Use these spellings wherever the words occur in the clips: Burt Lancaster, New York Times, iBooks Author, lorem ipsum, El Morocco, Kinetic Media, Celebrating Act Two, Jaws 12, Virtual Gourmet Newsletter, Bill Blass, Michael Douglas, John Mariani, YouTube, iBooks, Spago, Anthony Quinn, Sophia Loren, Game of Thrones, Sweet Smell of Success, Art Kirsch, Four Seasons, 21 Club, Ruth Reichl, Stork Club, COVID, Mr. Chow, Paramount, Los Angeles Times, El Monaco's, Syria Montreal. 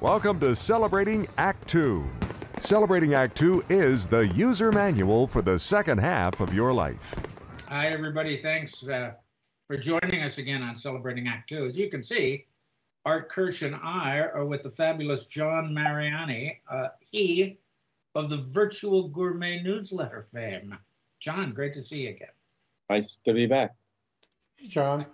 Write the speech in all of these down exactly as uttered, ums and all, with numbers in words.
Welcome to Celebrating Act Two. Celebrating Act Two is the user manual for the second half of your life. Hi, everybody. Thanks uh, for joining us again on Celebrating Act Two. As you can see, Art Kirsch and I are with the fabulous John Mariani, uh, he of the Virtual Gourmet Newsletter fame. John, great to see you again. Nice to be back. John.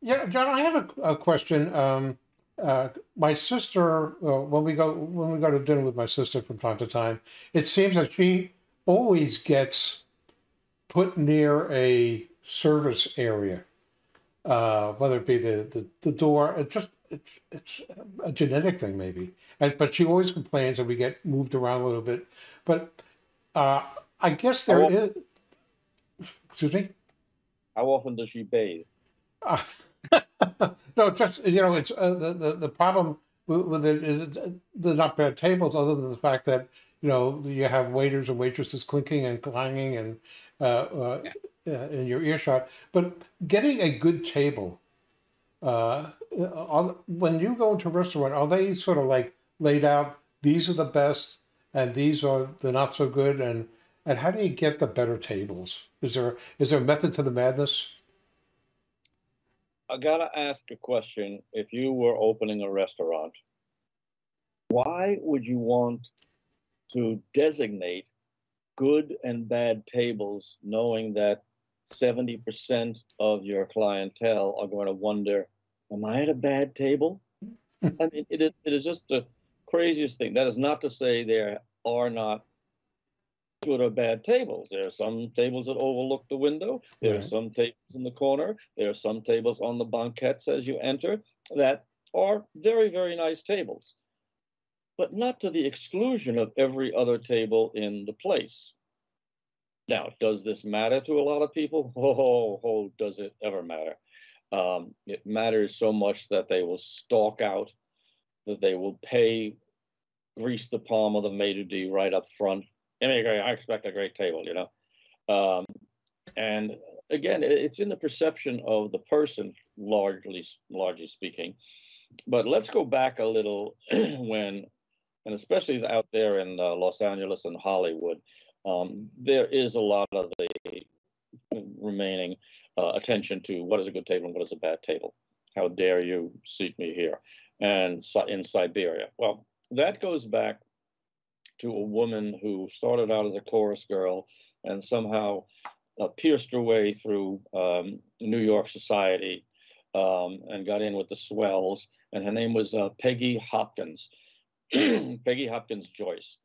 Yeah, John, I have a, a question. Um, Uh, my sister, uh, when we go when we go to dinner with my sister from time to time, it seems that she always gets put near a service area, uh, whether it be the the, the door. It just it's it's a genetic thing maybe, and but she always complains that we get moved around a little bit. But uh, I guess there how is. Excuse me. How often does she bathe? Uh, No, just, you know, it's uh, the, the the problem with, with it is they're not bad tables, other than the fact that, you know, you have waiters and waitresses clinking and clanging and uh, uh, yeah. in your earshot. But getting a good table, uh, on, when you go into a restaurant, are they sort of like laid out? These are the best, and these are the not so good, and and how do you get the better tables? Is there is there a method to the madness? I gotta ask a question. If you were opening a restaurant, why would you want to designate good and bad tables, knowing that seventy percent of your clientele are going to wonder, am I at a bad table? I mean, it is, it is just the craziest thing. That is not to say there are not good or bad tables. There are some tables that overlook the window. There right. are some tables in the corner. There are some tables on the banquettes as you enter that are very, very nice tables, but not to the exclusion of every other table in the place. Now, does this matter to a lot of people? Oh, oh does it ever matter? Um, it matters so much that they will stalk out, that they will pay, grease the palm of the maitre d' right up front. I mean, I expect a great table, you know. Um, and again, it's in the perception of the person, largely, largely speaking. But let's go back a little when, and especially out there in uh, Los Angeles and Hollywood, um, there is a lot of the remaining uh, attention to what is a good table and what is a bad table. How dare you seat me here? And in Siberia. Well, that goes back to a woman who started out as a chorus girl and somehow uh, pierced her way through um, New York society um, and got in with the swells. And her name was uh, Peggy Hopkins, Peggy Hopkins Joyce.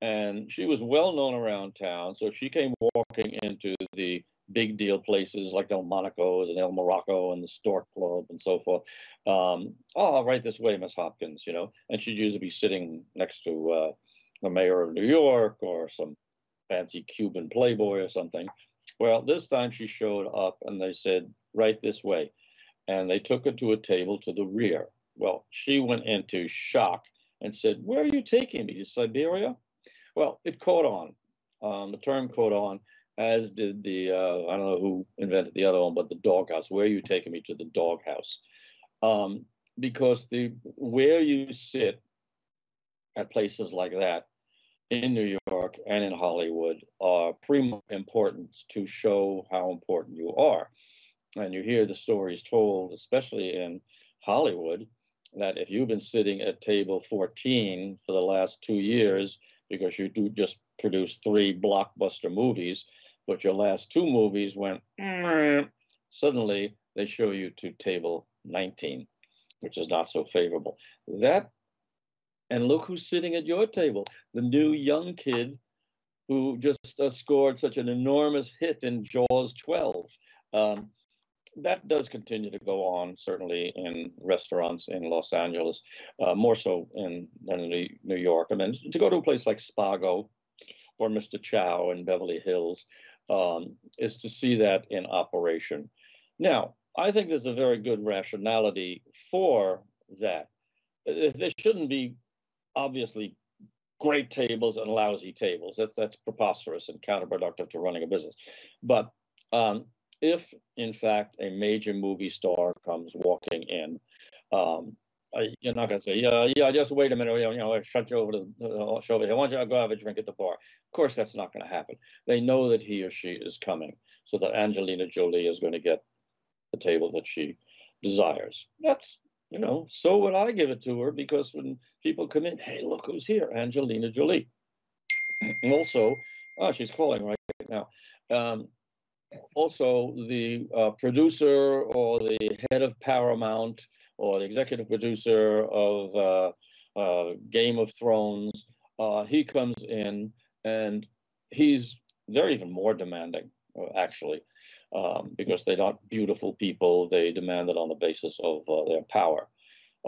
And she was well known around town. So she came walking into the big deal places like El Monaco's and El Morocco and the Stork Club and so forth. Um, oh, right this way, Miss Hopkins, you know. And she'd usually be sitting next to uh, the mayor of New York or some fancy Cuban playboy or something. Well, this time she showed up and they said, right this way. And they took her to a table to the rear. Well, she went into shock and said, where are you taking me, to Siberia? Well, it caught on. Um, the term caught on, as did the, uh, I don't know who invented the other one, but the doghouse. Where are you taking me, to the doghouse? Um, because the where you sit at places like that, in New York and in Hollywood, are prima importance to show how important you are. And you hear the stories told, especially in Hollywood, that if you've been sitting at table fourteen for the last two years, because you do just produce three blockbuster movies, but your last two movies went, suddenly they show you to table nineteen, which is not so favorable. That And look who's sitting at your table, the new young kid who just uh, scored such an enormous hit in Jaws twelve. Um, that does continue to go on, certainly in restaurants in Los Angeles, uh, more so in, than in New York. I mean, to go to a place like Spago or Mister Chow in Beverly Hills um, is to see that in operation. Now, I think there's a very good rationality for that. There shouldn't be obviously great tables and lousy tables. That's that's preposterous and counterproductive to running a business. But um, if, in fact, a major movie star comes walking in, um, I, you're not going to say, yeah, yeah, just wait a minute, you know, I shut you over to the uh, show over here. Why don't you go have a drink at the bar? Of course, that's not going to happen. They know that he or she is coming, so that Angelina Jolie is going to get the table that she desires. That's, you know, so would I give it to her, because when people come in, hey, look who's here, Angelina Jolie. And also, oh, she's calling right now. Um, also, the uh, producer or the head of Paramount or the executive producer of uh, uh, Game of Thrones, uh, he comes in, and he's, they're even more demanding, actually, um, because they're not beautiful people. They demand it on the basis of uh, their power.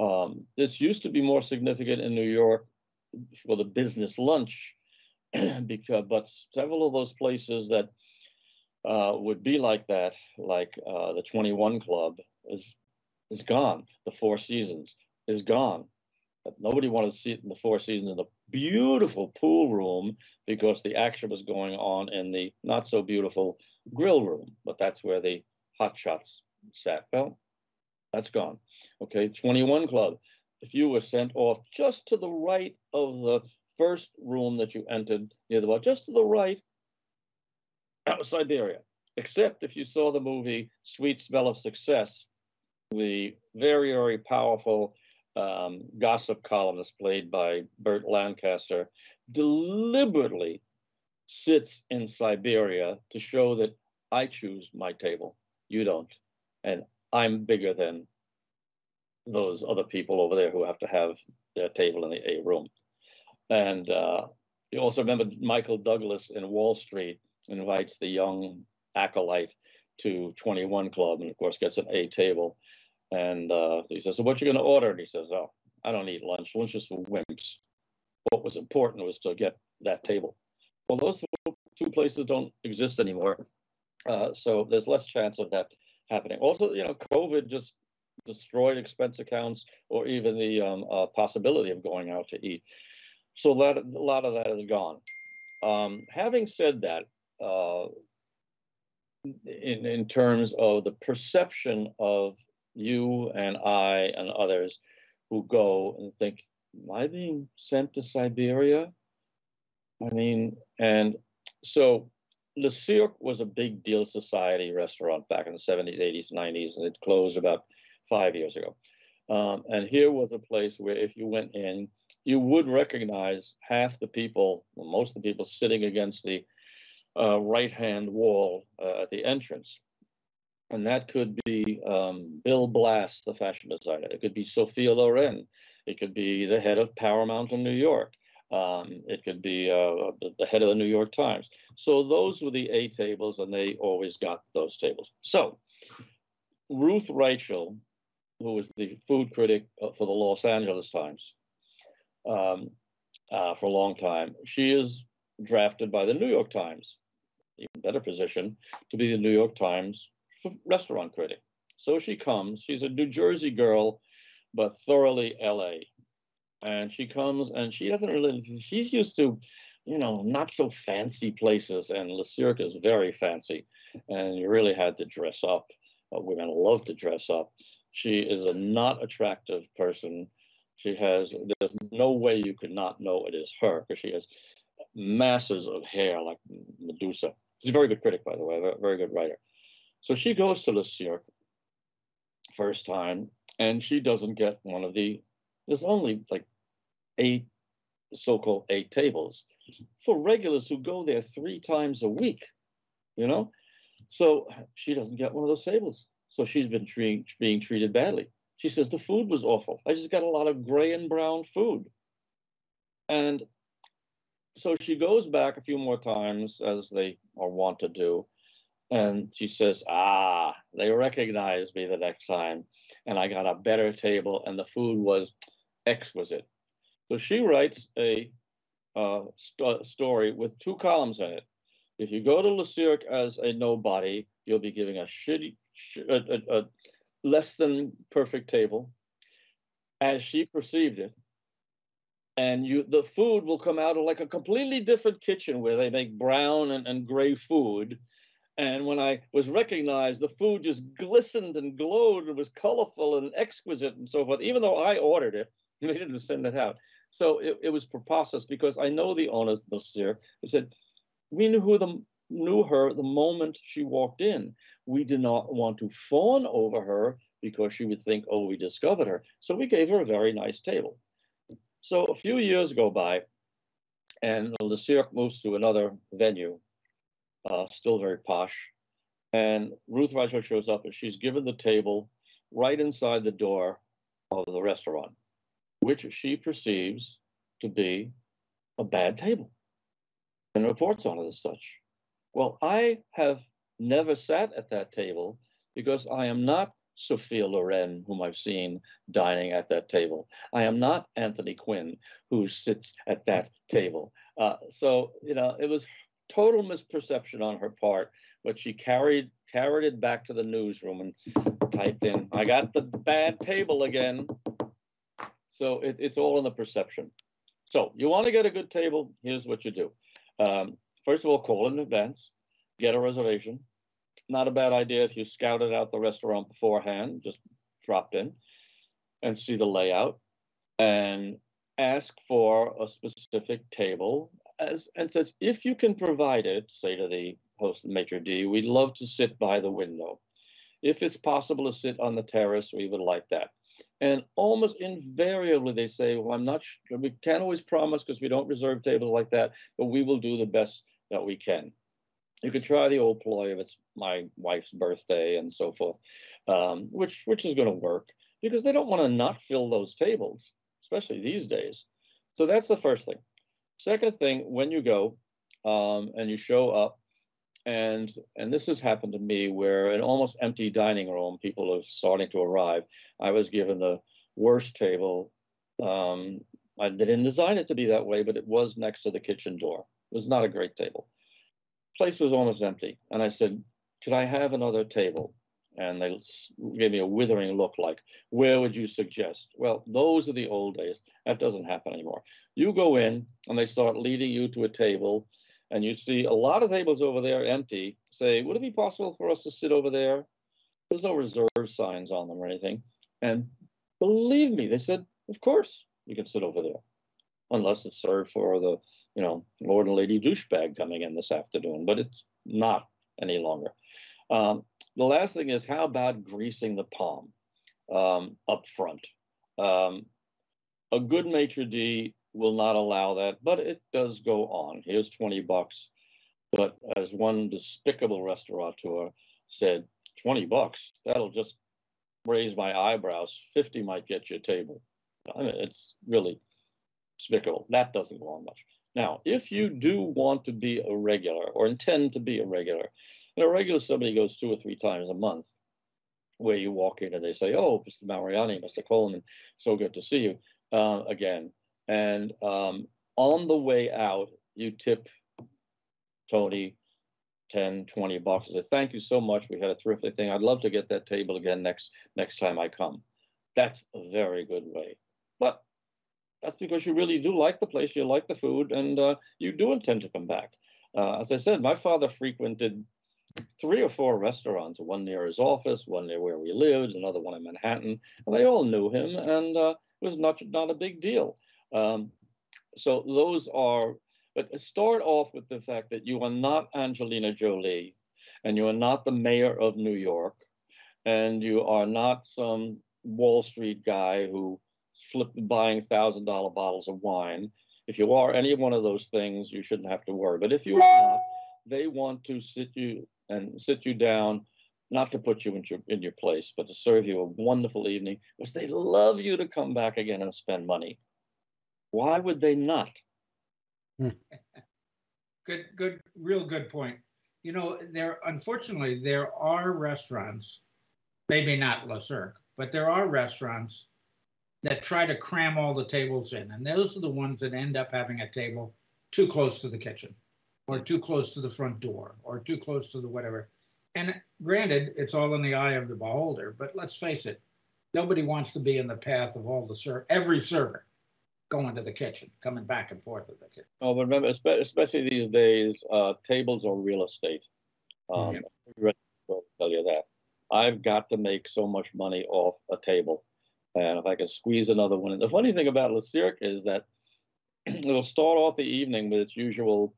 Um, this used to be more significant in New York for the business lunch, because, but several of those places that uh, would be like that, like uh, the twenty-one Club, is is gone. The Four Seasons is gone. But nobody wanted to see it in the Four Seasons in the beautiful pool room, because the action was going on in the not so beautiful grill room. But that's where the hot shots sat. Well, that's gone. Okay, twenty-one Club. If you were sent off just to the right of the first room that you entered near the bar, just to the right, that was Siberia. Except if you saw the movie Sweet Smell of Success, the very, very powerful um, gossip columnist played by Burt Lancaster deliberately sits in Siberia to show that I choose my table, you don't, and I'm bigger than those other people over there who have to have their table in the A room. And uh, you also remember Michael Douglas in Wall Street invites the young acolyte to twenty-one Club, and of course gets an A table. And uh, he says, so what you going to order? And he says, oh, I don't need lunch. Lunch is for wimps. What was important was to get that table. Well, those two places don't exist anymore. Uh, so there's less chance of that happening. Also, you know, COVID just destroyed expense accounts, or even the um, uh, possibility of going out to eat. So that, a lot of that is gone. Um, having said that, uh, in, in terms of the perception of you and I and others who go and think, am I being sent to Siberia? I mean, and so Le Cirque was a big deal society restaurant back in the seventies, eighties, nineties, and it closed about five years ago. Um, and here was a place where if you went in, you would recognize half the people, well, most of the people sitting against the uh, right-hand wall uh, at the entrance. And that could be um, Bill Blass, the fashion designer. It could be Sophia Loren. It could be the head of Paramount in New York. Um, it could be uh, the head of the New York Times. So those were the A tables, and they always got those tables. So Ruth Reichl, who was the food critic for the Los Angeles Times um, uh, for a long time, she is drafted by the New York Times, even better position, to be the New York Times restaurant critic. So she comes, she's a New Jersey girl, but thoroughly L A. And she comes, and she doesn't really, she's used to, you know, not so fancy places, and Le Cirque is very fancy, and you really had to dress up. Uh, women love to dress up. She is a not attractive person. She has, there's no way you could not know it is her, because she has masses of hair like Medusa. She's a very good critic, by the way, a very good writer. So she goes to Le Cirque first time, and she doesn't get one of the, there's only like eight, so-called eight tables for regulars who go there three times a week, you know? So she doesn't get one of those tables. So she's been treat, being treated badly. She says, the food was awful. I just got a lot of gray and brown food. And so she goes back a few more times, as they are wont to do. And she says, ah, they recognized me the next time, and I got a better table, and the food was exquisite. So she writes a uh, st story with two columns in it. If you go to Le Cirque as a nobody, you'll be giving a shitty, sh a, a, a less than perfect table, as she perceived it. And you, the food will come out of like a completely different kitchen where they make brown and, and gray food. And when I was recognized, the food just glistened and glowed and was colorful and exquisite and so forth, even though I ordered it. They didn't send it out. So it, it was preposterous, because I know the owners of the Cirque. They said, we knew who the, knew her the moment she walked in. We did not want to fawn over her because she would think, oh, we discovered her. So we gave her a very nice table. So a few years go by, and Le Cirque moves to another venue, uh, still very posh. And Ruth Reichl shows up, and she's given the table right inside the door of the restaurant, which she perceives to be a bad table, and reports on it as such. Well, I have never sat at that table because I am not Sophia Loren, whom I've seen dining at that table. I am not Anthony Quinn, who sits at that table. Uh, so, you know, it was total misperception on her part, but she carried, carried it back to the newsroom and typed in, I got the bad table again. So it, it's all in the perception. So you want to get a good table, here's what you do. Um, first of all, call in advance, get a reservation. Not a bad idea if you scouted out the restaurant beforehand, just dropped in and see the layout and ask for a specific table as, and says, if you can provide it, say to the host, maitre d', we'd love to sit by the window. If it's possible to sit on the terrace, we would like that. And almost invariably, they say, well, I'm not sure, we can't always promise because we don't reserve tables like that, but we will do the best that we can. You could try the old ploy of it's my wife's birthday and so forth, um, which, which is going to work because they don't want to not fill those tables, especially these days. So that's the first thing. Second thing, when you go um, and you show up, and and this has happened to me where an almost empty dining room, people are starting to arrive. I was given the worst table. Um, I didn't design it to be that way, but it was next to the kitchen door. It was not a great table. Place was almost empty. And I said, could I have another table? And they gave me a withering look like, where would you suggest? Well, those are the old days. That doesn't happen anymore. You go in and they start leading you to a table and you see a lot of tables over there empty. Say, would it be possible for us to sit over there? There's no reserve signs on them or anything. And believe me, they said, of course you can sit over there. Unless it's served for the, you know, Lord and Lady douchebag coming in this afternoon, but it's not any longer. Um, the last thing is, how about greasing the palm um, up front? Um, a good maitre d' will not allow that, but it does go on. Here's twenty bucks. But as one despicable restaurateur said, twenty bucks, that'll just raise my eyebrows. fifty might get you a table. I mean, it's really despicable. That doesn't go on much. Now, if you do want to be a regular or intend to be a regular, and a regular somebody goes two or three times a month, where you walk in and they say, oh, Mister Mariani, Mister Coleman, so good to see you uh, again. And um, on the way out, you tip Tony ten, twenty bucks. Say, thank you so much. We had a terrific thing. I'd love to get that table again next next time I come. That's a very good way. But that's because you really do like the place, you like the food, and uh, you do intend to come back. Uh, as I said, my father frequented three or four restaurants, one near his office, one near where we lived, another one in Manhattan, and they all knew him, and uh, it was not, not a big deal. Um, so those are, but start off with the fact that you are not Angelina Jolie, and you are not the mayor of New York, and you are not some Wall Street guy who flip buying thousand dollar bottles of wine. If you are any one of those things, you shouldn't have to worry. But if you are not, they want to sit you and sit you down, not to put you in your, in your place, but to serve you a wonderful evening, because they love you to come back again and spend money. Why would they not? Good, good, real good point. You know, there unfortunately there are restaurants, maybe not Le Cirque, but there are restaurants that try to cram all the tables in. And those are the ones that end up having a table too close to the kitchen or too close to the front door or too close to the whatever. And granted, it's all in the eye of the beholder, but let's face it, nobody wants to be in the path of all the ser- every server going to the kitchen, coming back and forth with the kitchen. Oh, but remember, especially these days, uh, tables are real estate. Um, yeah. I'll tell you that. I've got to make so much money off a table. And if I can squeeze another one in. The funny thing about Le Cirque is that it'll start off the evening with its usual,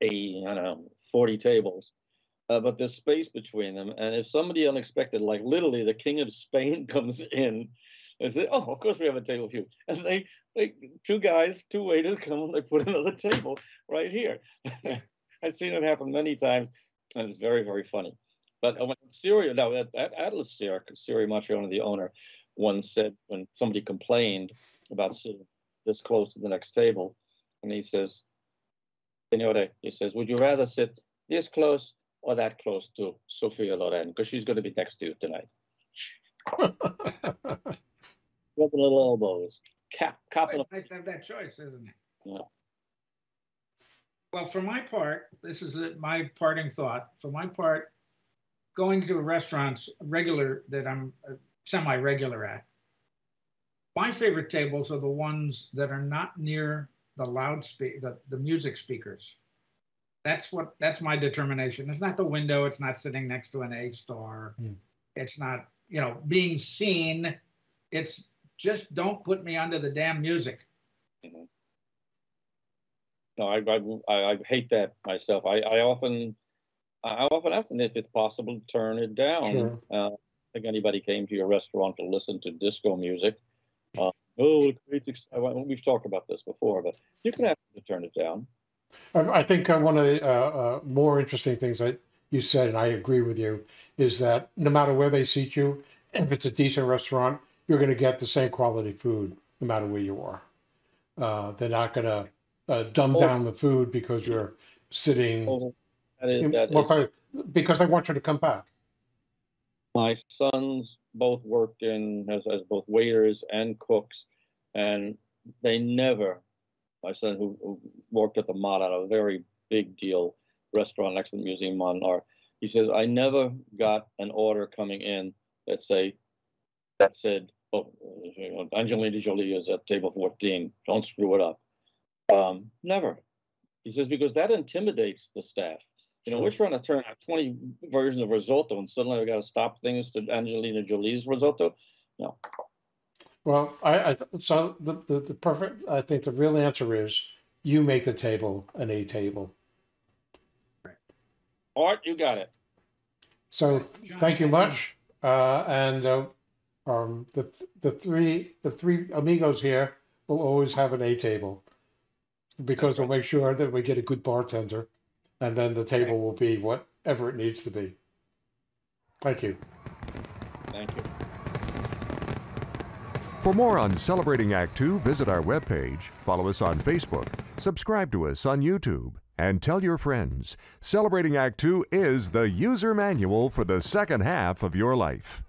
eight, I don't know, forty tables. Uh, but there's space between them. And if somebody unexpected, like literally the King of Spain comes in, they say, oh, of course we have a table for you. And they, they two guys, two waiters come and they put another table right here. I've seen it happen many times. And it's very, very funny. But when Syria, now at, at Atlas Sierra, Syria Montreal, the owner, once said when somebody complained about sitting this close to the next table, and he says, Senora, he says, would you rather sit this close or that close to Sophia Loren? Because she's going to be next to you tonight. Rubbing little elbows. Cap, cap oh, it's nice to have that choice, isn't it? Yeah. Well, for my part, this is my parting thought. For my part, going to restaurants regular that I'm semi-regular at, my favorite tables are the ones that are not near the loudspeaker, the, the music speakers. That's what, that's my determination. It's not the window. It's not sitting next to an A-star. Mm. It's not, you know, being seen. It's just don't put me under the damn music. Mm-hmm. No, I, I, I hate that myself. I, I often... I often ask them if it's possible to turn it down. Sure. Uh, I think anybody came to your restaurant to listen to disco music. Uh, oh, it creates ex we've talked about this before, but you can ask them to turn it down. I, I think uh, one of the uh, uh, more interesting things that you said, and I agree with you, is that no matter where they seat you, if it's a decent restaurant, you're going to get the same quality food no matter where you are. Uh, they're not going to uh, dumb oh. down the food because you're sitting... Oh. That is, that is, because I want you to come back. My sons both worked in as, as both waiters and cooks, and they never, my son who, who worked at the Mott at a very big deal restaurant next to the museum on art, he says, I never got an order coming in that say, that said, oh, Angelina Jolie is at table fourteen, don't screw it up. Um, never. He says, because that intimidates the staff. You know, we're trying to turn out twenty versions of risotto, and suddenly we got to stop things to Angelina Jolie's risotto. No. Well, I, I so the, the the perfect. I think the real answer is you make the table an A table. Right. Art, you got it. So thank you much, uh, and uh, um, the the three the three amigos here will always have an A table because we'll make sure that we get a good bartender. And then the table will be whatever it needs to be. Thank you. Thank you. For more on Celebrating Act Two, visit our webpage, follow us on Facebook, subscribe to us on YouTube, and tell your friends. Celebrating Act Two is the user manual for the second half of your life.